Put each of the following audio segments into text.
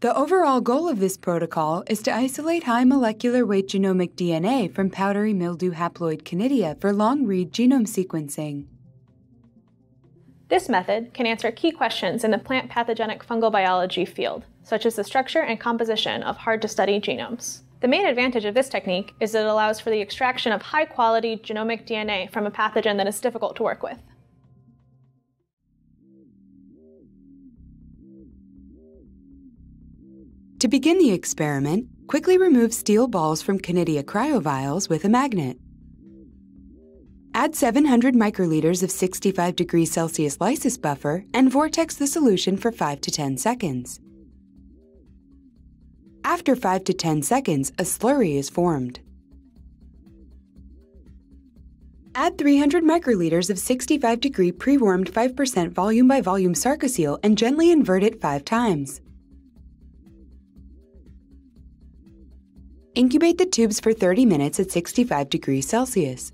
The overall goal of this protocol is to isolate high molecular weight genomic DNA from powdery mildew haploid conidia for long-read genome sequencing. This method can answer key questions in the plant pathogenic fungal biology field, such as the structure and composition of hard-to-study genomes. The main advantage of this technique is that it allows for the extraction of high-quality genomic DNA from a pathogen that is difficult to work with. To begin the experiment, quickly remove steel balls from conidia cryovials with a magnet. Add 700 microliters of 65 degrees Celsius lysis buffer and vortex the solution for 5 to 10 seconds. After 5 to 10 seconds, a slurry is formed. Add 300 microliters of 65 degree pre-warmed 5% volume by volume sarcosyl and gently invert it 5 times. Incubate the tubes for 30 minutes at 65 degrees Celsius.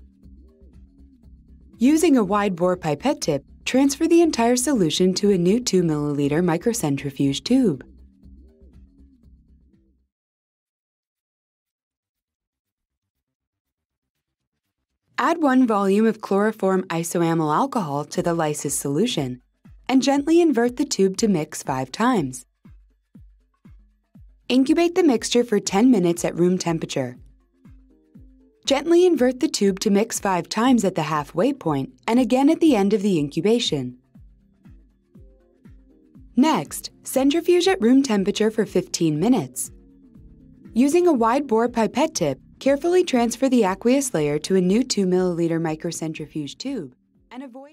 Using a wide bore pipette tip, transfer the entire solution to a new 2 ml microcentrifuge tube. Add 1 volume of chloroform isoamyl alcohol to the lysis solution and gently invert the tube to mix 5 times. Incubate the mixture for 10 minutes at room temperature. Gently invert the tube to mix 5 times at the halfway point and again at the end of the incubation. Next, centrifuge at room temperature for 15 minutes. Using a wide bore pipette tip, carefully transfer the aqueous layer to a new 2 ml microcentrifuge tube and avoid